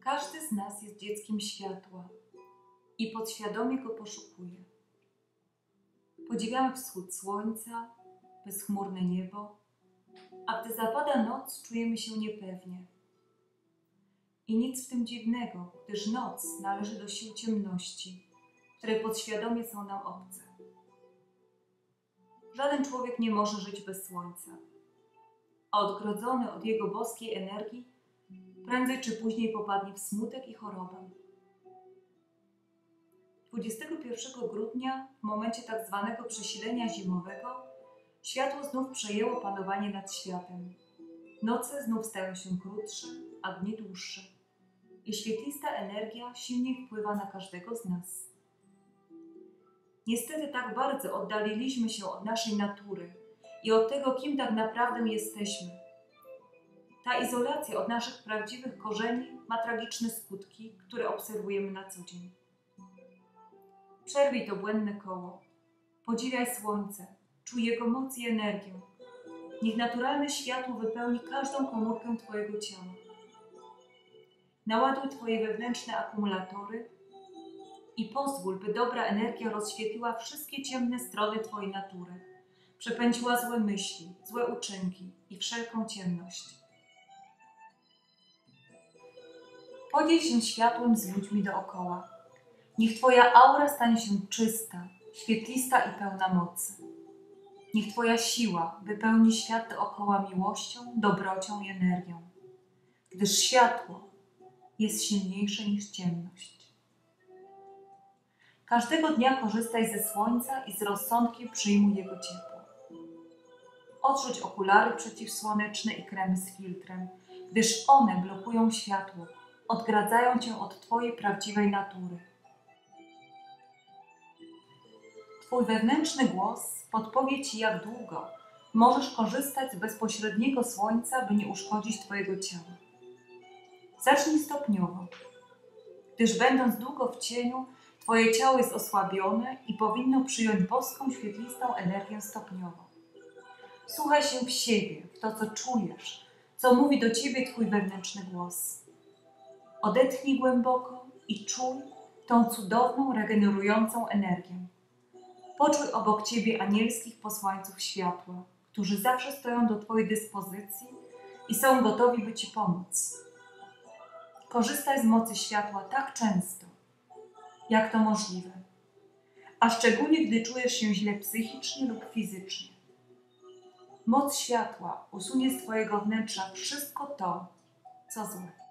Każdy z nas jest dzieckiem światła i podświadomie go poszukuje. Podziwiamy wschód słońca, bezchmurne niebo, a gdy zapada noc, czujemy się niepewnie. I nic w tym dziwnego, gdyż noc należy do sił ciemności, które podświadomie są nam obce. Żaden człowiek nie może żyć bez słońca, a odgrodzony od jego boskiej energii prędzej czy później popadnie w smutek i chorobę. 21 grudnia, w momencie tzw. przesilenia zimowego, światło znów przejęło panowanie nad światem. Noce znów stają się krótsze, a dni dłuższe. I świetlista energia silnie wpływa na każdego z nas. Niestety tak bardzo oddaliliśmy się od naszej natury i od tego, kim tak naprawdę jesteśmy. Ta izolacja od naszych prawdziwych korzeni ma tragiczne skutki, które obserwujemy na co dzień. Przerwij to błędne koło. Podziwiaj słońce. Czuj jego moc i energię. Niech naturalne światło wypełni każdą komórkę twojego ciała. Naładuj twoje wewnętrzne akumulatory i pozwól, by dobra energia rozświetliła wszystkie ciemne strony twojej natury, przepędziła złe myśli, złe uczynki i wszelką ciemność. Podziel się światłem z ludźmi dookoła. Niech twoja aura stanie się czysta, świetlista i pełna mocy. Niech twoja siła wypełni świat dookoła miłością, dobrocią i energią, gdyż światło jest silniejsze niż ciemność. Każdego dnia korzystaj ze słońca i z rozsądkiem przyjmuj jego ciepło. Odrzuć okulary przeciwsłoneczne i kremy z filtrem, gdyż one blokują światło, odgradzają cię od twojej prawdziwej natury. Twój wewnętrzny głos podpowie ci, jak długo możesz korzystać z bezpośredniego słońca, by nie uszkodzić twojego ciała. Zacznij stopniowo, gdyż będąc długo w cieniu, twoje ciało jest osłabione i powinno przyjąć boską, świetlistą energię stopniowo. Słuchaj się w siebie, w to, co czujesz, co mówi do ciebie twój wewnętrzny głos. Odetchnij głęboko i czuj tą cudowną, regenerującą energię. Poczuj obok ciebie anielskich posłańców światła, którzy zawsze stoją do twojej dyspozycji i są gotowi, by ci pomóc. Korzystaj z mocy światła tak często, jak to możliwe, a szczególnie gdy czujesz się źle psychicznie lub fizycznie. Moc światła usunie z twojego wnętrza wszystko to, co złe.